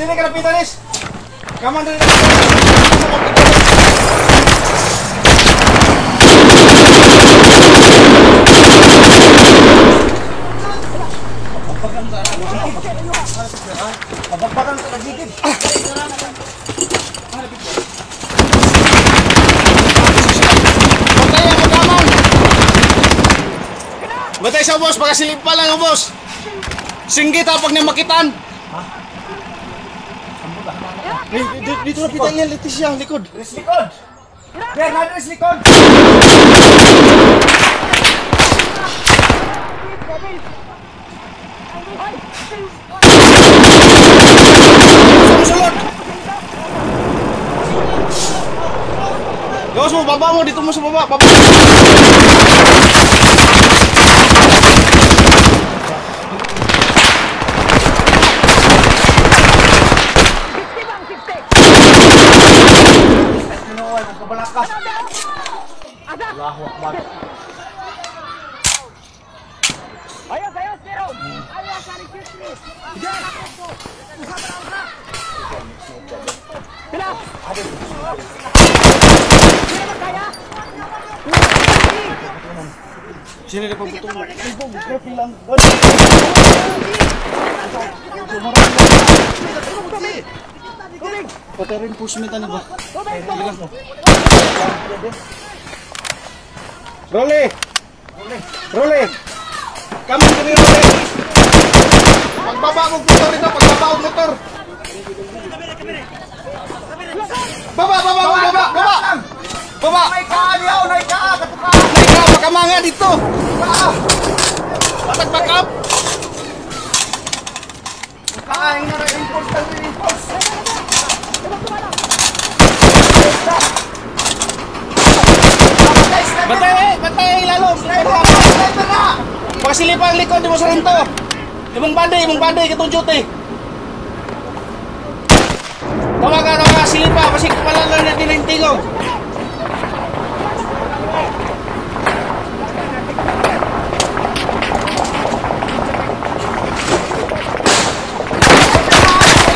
Sini kapitanis. Komandan Batay sa bos, baka silipal lang ang bos. Singgit hapag niya makitaan. Dito na pitang yan, litis siya, likod. Likod! Bernardo is likod! Sumusulod! Gawas mo, baba mo, dito mo sa baba, baba! Allahu Akbar. Ayo, ayo, Jerome. Ayo, cari Jusri. Kenapa? Aduh. Sini depan putung. Dia bilang. Koterin push minta nih, Bang. Role, role, kamu sini role. Pagbaba akong motor ito, pagbaba akong motor. Baba, baba, baba, baba, baba. Naikaan yaw, naikaan, katukaan. Naikaan, makamangya dito. Patag back up. Nakain na re-impulse, re-impulse. Batay lalo, sniper na. Pasilipang likod di mo sa rinto. Ibang banday ketujuh eh. Tawagan ako ka silipa, kasi kapalalan natin na yung tingog.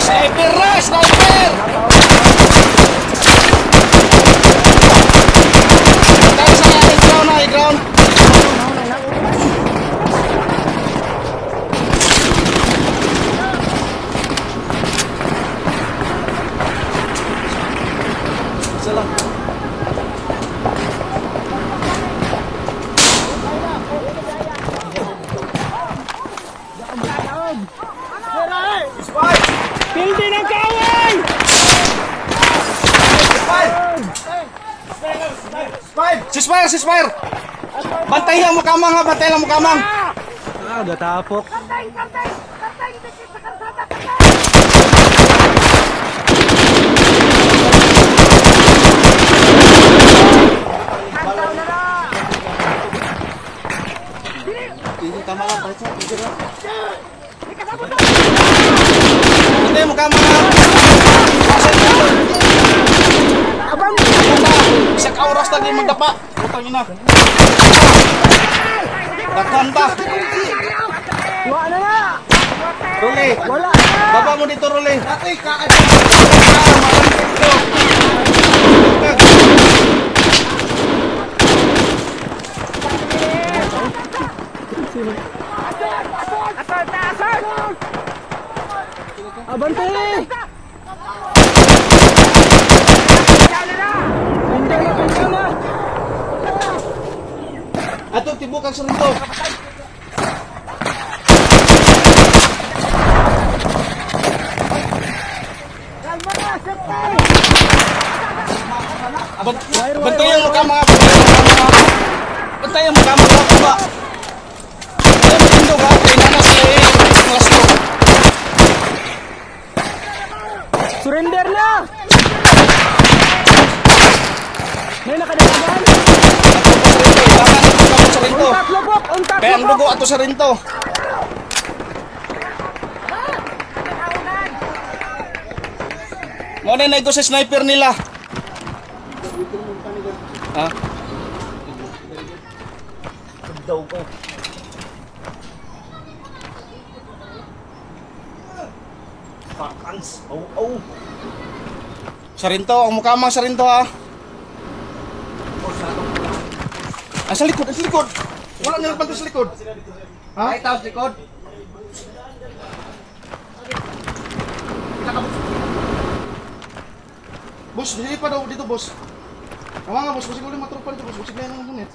Sniper na, sniper! Ceasefire, ceasefire. Bantay lang mo kamang, bantay lang mo kamang. Ah, udah tapok. Bantay, bantay, bantay. Ini kamang baca, ini lah. Bantay mo kamang. Abang. Bisa kauras tadi mendapa. Utangin lah. Takanta. Wala na. Role. Wala. Baba mo dito role. Atik ka. Abante. Aduh, timbuk kang serento. Bentar yang muka maaf. Bentar yang muka maaf, Pak. Saya mengindu Pak, ini kelas tuh. Surrender lah. Nena kadang-kadang. Kaya ang dugo ato sa rinto. Muna na ito sa sniper nila. Ha? Daw ko. Baka Hans. Oh, oh. Sarinto, ang mukha mang sarinto ha. Ah, sa likod, sa likod. Wala nilang panto sa likod. Ha? Ay, tao sa likod. Bos, dili pa daw dito, bos. Tama nga, bos. Busig ulit matrupa dito, bos. Busig na yung unit.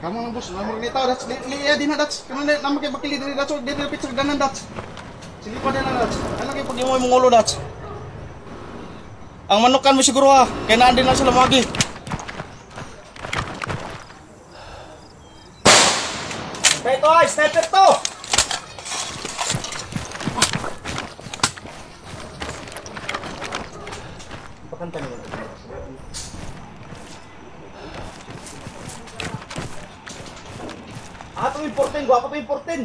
Kamu nang bos, namun ini tahu, Dats. Lihat di mana, Dats. Kamu nama kayak bakili dari Dats. Dia dari pizza ganan, Dats. Sini pada Dats. Anak kayak pergi mau mengolo, Dats. Ang manok kan mo siguro ha. Kaya naandin na sila magi. Ito ay, sniper to! Ah, ito importin, guwapo ito importin.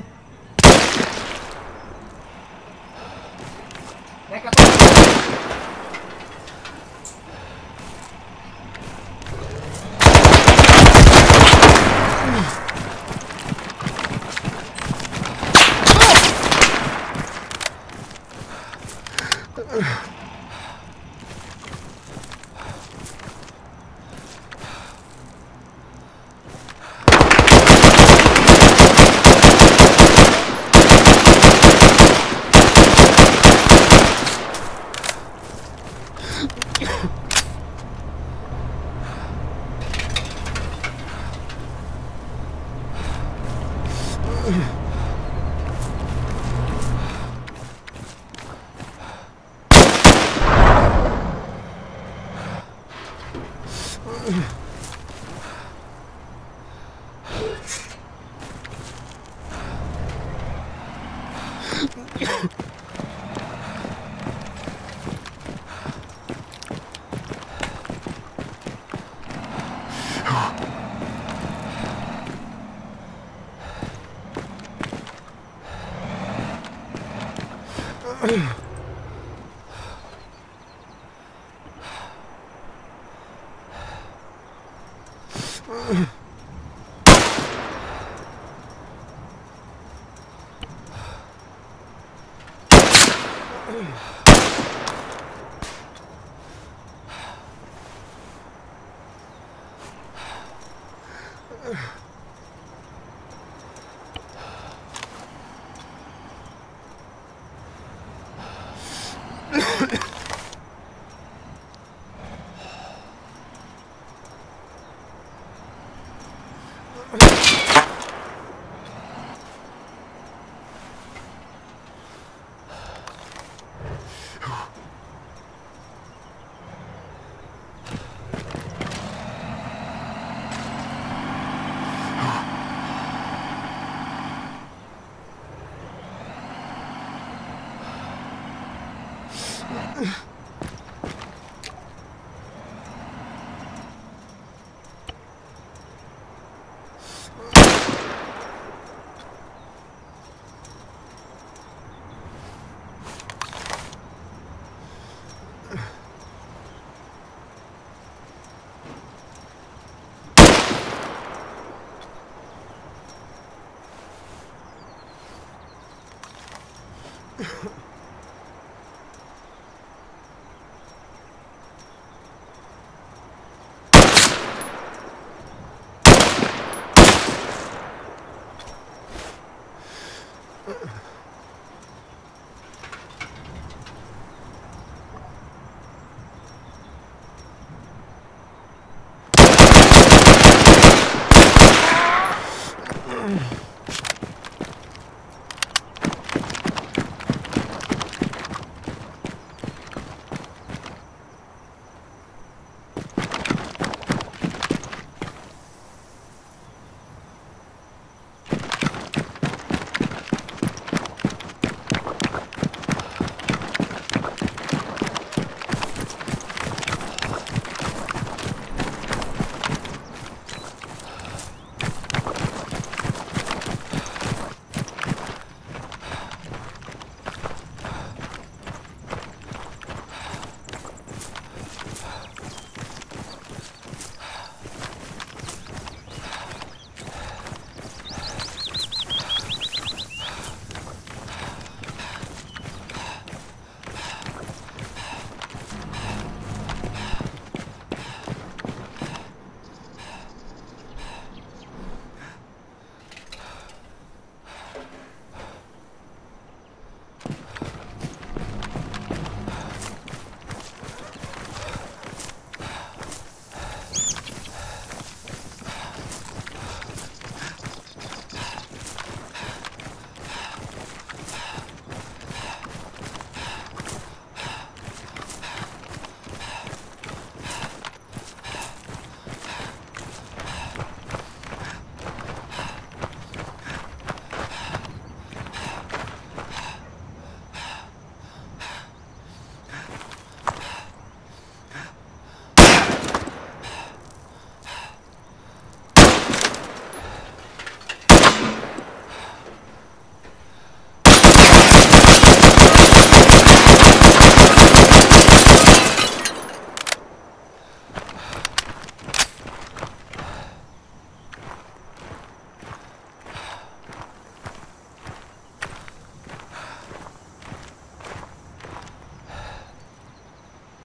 Teka to. Ugh.